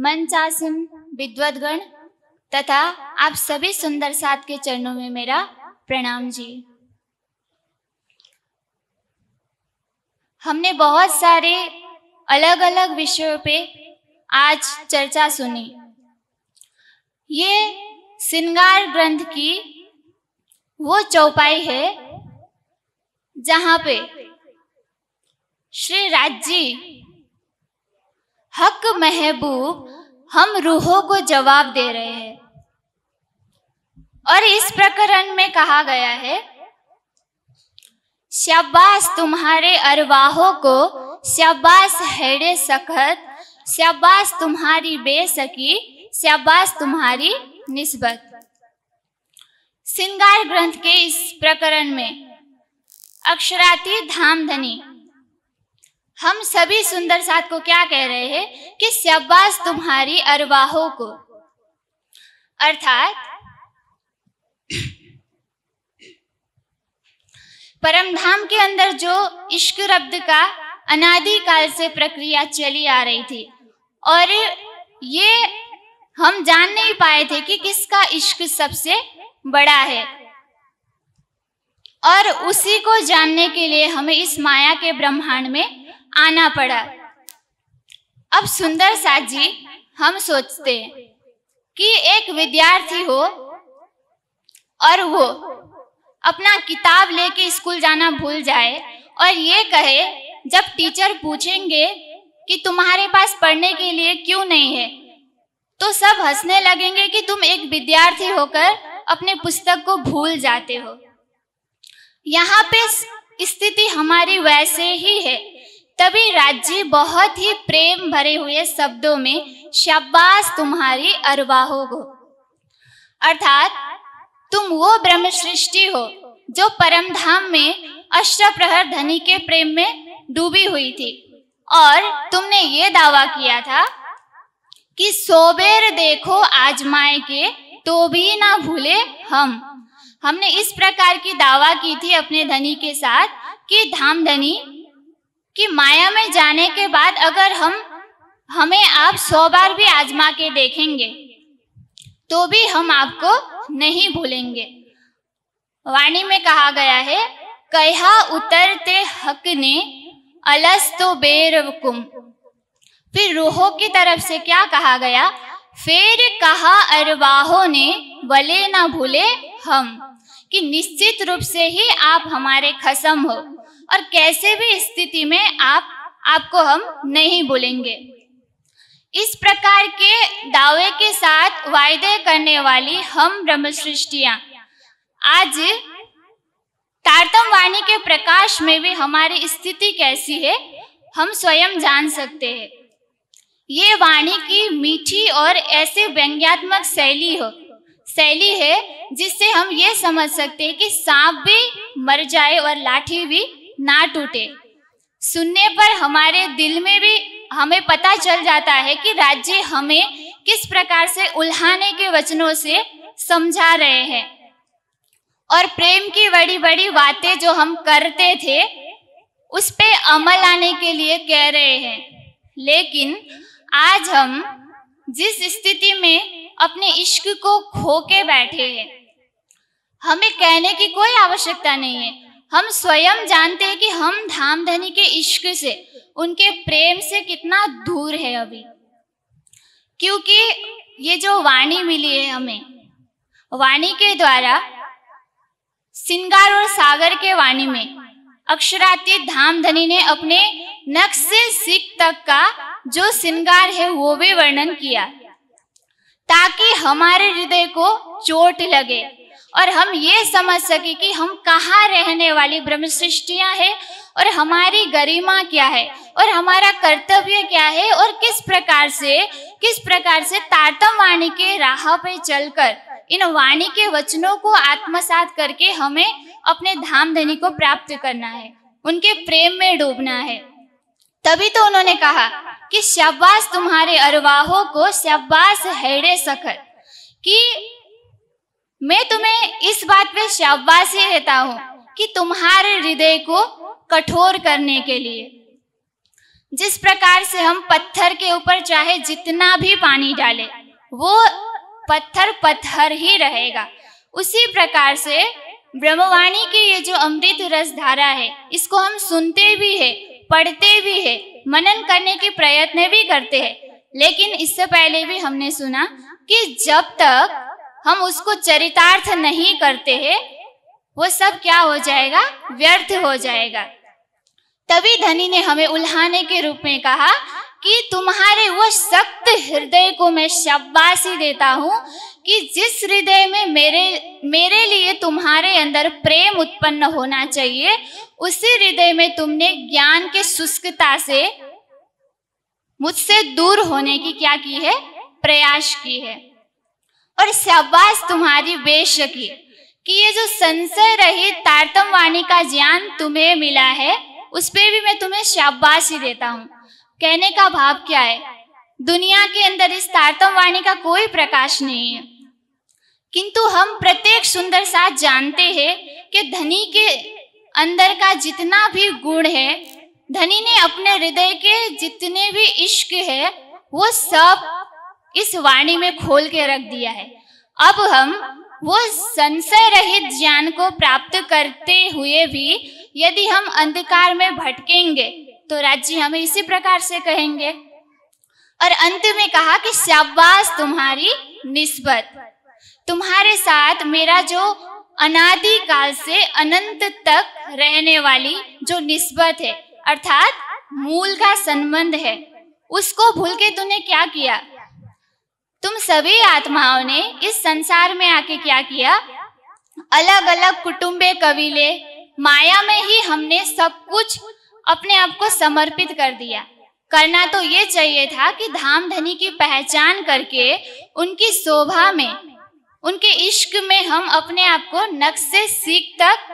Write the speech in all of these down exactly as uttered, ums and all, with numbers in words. मनचासिम विद्वद्गण तथा आप सभी सुंदर साथ के चरणों में मेरा प्रणाम जी। हमने बहुत सारे अलग अलग विषयों पे आज चर्चा सुनी। ये श्रृंगार ग्रंथ की वो चौपाई है जहाँ पे श्री राज जी हक महबूब हम रूहों को जवाब दे रहे हैं और इस प्रकरण में कहा गया है, शाबाश तुम्हारे अरवाहों को, शाबाश हैरे सखत, शाबाश तुम्हारी बेसकी, शाबाश तुम्हारी निस्बत। श्रृंगार ग्रंथ के इस प्रकरण में अक्षराती धाम धनी हम सभी सुंदर साथ को क्या कह रहे हैं कि शाबाश तुम्हारी अरवाहों को, अर्थात परमधाम के अंदर जो इश्क रब्द का अनादि काल से प्रक्रिया चली आ रही थी और ये हम जान नहीं पाए थे कि किसका इश्क सबसे बड़ा है, और उसी को जानने के लिए हमें इस माया के ब्रह्मांड में आना पड़ा। अब सुंदर साथ जी हम सोचते हैं कि एक विद्यार्थी हो और वो अपना किताब लेके स्कूल जाना भूल जाए और ये कहे जब टीचर पूछेंगे कि तुम्हारे पास पढ़ने के लिए क्यों नहीं है, तो सब हंसने लगेंगे कि तुम एक विद्यार्थी होकर अपने पुस्तक को भूल जाते हो। यहाँ पे स्थिति हमारी वैसे ही है, तभी राज्य बहुत ही प्रेम भरे हुए शब्दों में शाबाश तुम्हारी अरवाहों को, अर्थात तुम वो ब्रह्म सृष्टि हो जो परमधाम में अष्टप्रहर धनी के प्रेम में डूबी हुई थी और तुमने ये दावा किया था कि सौ बेर देखो आजमाए के तो भी ना भूले हम। हमने इस प्रकार की दावा की थी अपने धनी के साथ कि धाम धनी की माया में जाने के बाद अगर हम हमें आप सौ बार भी आजमा के देखेंगे तो भी हम आपको नहीं भूलेंगे। वाणी में कहा गया है, कहा उतरते हक ने अलस तो बेरवकुम, फिर रूहों की तरफ से क्या कहा गया, फिर कहा अरवाहों ने वले ना भूले हम, कि निश्चित रूप से ही आप हमारे खसम हो और कैसे भी स्थिति में आप आपको हम नहीं भूलेंगे। इस प्रकार के दावे के साथ वायदे करने वाली हम ब्रह्म सृष्टियां आज तारतम वाणी के प्रकाश में भी हमारी स्थिति कैसी है हम स्वयं जान सकते हैं। ये वाणी की मीठी और ऐसे व्यंग्यात्मक शैली हो शैली है जिससे हम ये समझ सकते हैं कि सांप भी मर जाए और लाठी भी ना टूटे। सुनने पर हमारे दिल में भी हमें पता चल जाता है कि राज्य हमें किस प्रकार से उल्हाने के वचनों से समझा रहे हैं और प्रेम की बड़ी बड़ी बातें जो हम करते थे उस पे अमल आने के लिए कह रहे हैं। लेकिन आज हम जिस स्थिति में अपने इश्क को खो के बैठे हैं, हमें कहने की कोई आवश्यकता नहीं है। हम स्वयं जानते हैं कि हम धामधनी के इश्क से, उनके प्रेम से कितना दूर है अभी, क्योंकि ये जो वाणी मिली है हमें, वाणी के द्वारा श्रृंगार और सागर के वाणी में अक्षरातीत धामधनी ने अपने नक्श से सीख तक का जो श्रृंगार है वो भी वर्णन किया ताकि हमारे हृदय को चोट लगे और हम ये समझ सके कि हम कहाँ रहने वाली ब्रह्म सृष्टियां हैं और हमारी गरिमा क्या है और हमारा कर्तव्य क्या है और किस प्रकार से किस प्रकार से तारतम वाणी के राह पे चलकर इन वाणी के वचनों को आत्मसात करके हमें अपने धाम धनी को प्राप्त करना है, उनके प्रेम में डूबना है। तभी तो उन्होंने कहा कि शाबाश तुम्हारे अरवाहों को, शाबाश हैरे सखत, कि मैं तुम्हें इस बात पे शाबाश ही देता हूँ कि तुम्हारे हृदय को कठोर करने के लिए। जिस प्रकार से हम पत्थर के ऊपर चाहे जितना भी पानी डालें वो पत्थर पत्थर ही रहेगा, उसी प्रकार से ब्रह्मवाणी की ये जो अमृत रस धारा है इसको हम सुनते भी है, पढ़ते भी है, मनन करने के प्रयत्न भी करते हैं, लेकिन इससे पहले भी हमने सुना कि जब तक हम उसको चरितार्थ नहीं करते हैं वो सब क्या हो जाएगा, व्यर्थ हो जाएगा। तभी धनी ने हमें उल्हाने के रूप में कहा कि तुम्हारे वो सख्त हृदय को मैं शाबाशी देता हूँ कि जिस हृदय में मेरे मेरे लिए तुम्हारे अंदर प्रेम उत्पन्न होना चाहिए, उसी हृदय में तुमने ज्ञान के शुष्कता से मुझसे दूर होने की क्या की है, प्रयास की है। और शाबाश तुम्हारी बेशकी कि ये जो संशय रहित तारतम्यवाणी का ज्ञान तुम्हें मिला है उस पर भी मैं तुम्हें शाबाशी देता हूँ। कहने का भाव क्या है, दुनिया के अंदर इस तारतम्यवाणी का कोई प्रकाश नहीं है, किंतु हम प्रत्येक सुंदर साथ जानते हैं कि धनी के अंदर का जितना भी गुण है, धनी ने अपने हृदय के जितने भी इश्क है वो सब इस वाणी में खोल के रख दिया है। अब हम वो संशय रहित ज्ञान को प्राप्त करते हुए भी यदि हम अंधकार में भटकेंगे तो राज्य हमें इसी प्रकार से कहेंगे। और अंत में कहा कि शाबाश तुम्हारी निस्बत, तुम्हारे साथ मेरा जो अनादि काल से अनंत तक रहने वाली जो निस्बत है अर्थात मूल का संबंध है उसको भूल के तूने क्या किया, तुम सभी आत्माओं ने इस संसार में आके क्या किया, अलग अलग कुटुंबे कबीले माया में ही हमने सब कुछ अपने आप को समर्पित कर दिया। करना तो ये चाहिए था कि धाम धनी की पहचान करके उनकी शोभा में, उनके इश्क में हम अपने आप को नख से सीख तक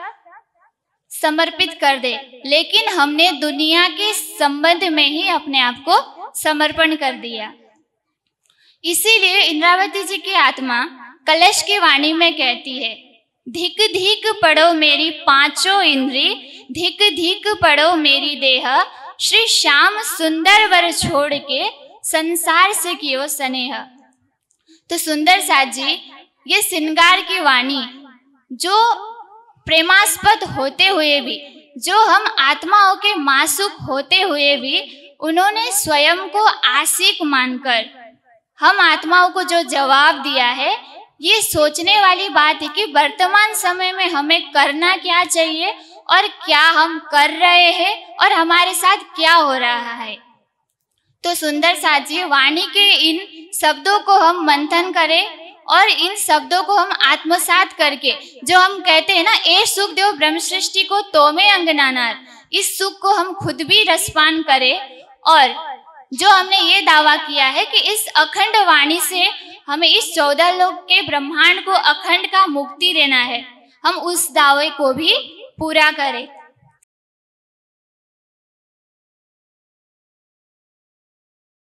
समर्पित कर दे, लेकिन हमने दुनिया के संबंध में ही अपने आप को समर्पण कर दिया। इसीलिए इंद्रावती जी की आत्मा कलश की वाणी में कहती है, धिक धिक पढ़ो मेरी पांचों इंद्री, धिक धिक पढ़ो मेरी देह, श्री श्याम सुंदर वर छोड़ के संसार से कियो स्नेह। तो सुंदर साथ जी, ये श्रृंगार की वाणी जो प्रेमास्पद होते हुए भी, जो हम आत्माओं के मासूक होते हुए भी उन्होंने स्वयं को आशिक मानकर हम आत्माओं को जो जवाब दिया है, ये सोचने वाली बात है कि वर्तमान समय में हमें करना क्या चाहिए और क्या हम कर रहे हैं और हमारे साथ क्या हो रहा है। तो सुंदर साथ जी, वाणी के इन शब्दों को हम मंथन करें और इन शब्दों को हम आत्मसात करके, जो हम कहते हैं ना, ए सुख देव ब्रह्म सृष्टि को तोमे अंगनानार, इस सुख को हम खुद भी रसपान करें। और जो हमने ये दावा किया है कि इस अखंड वाणी से हमें इस चौदह लोक के ब्रह्मांड को अखंड का मुक्ति देना है, हम उस दावे को भी पूरा करें।